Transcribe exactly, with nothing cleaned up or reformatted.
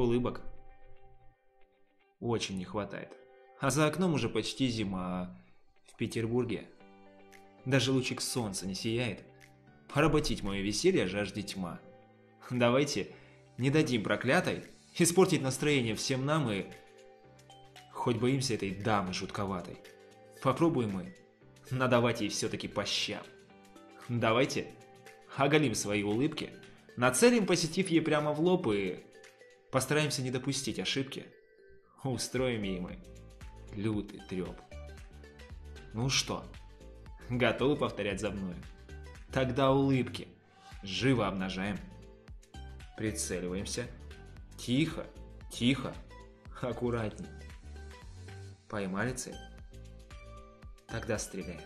улыбок. Очень не хватает. А за окном уже почти зима в Петербурге. Даже лучик солнца не сияет. Поработить мое веселье жаждет тьма. Давайте не дадим проклятой испортить настроение всем нам и... Хоть боимся этой дамы жутковатой. Попробуем мы надавать ей все-таки по щам. Давайте оголим свои улыбки, нацелим позитив ей прямо в лоб и постараемся не допустить ошибки. Устроим ей мы лютый треп. Ну что, готовы повторять за мной? Тогда улыбки живо обнажаем. Прицеливаемся. Тихо, тихо, аккуратней. Поймали цель? Тогда стреляем.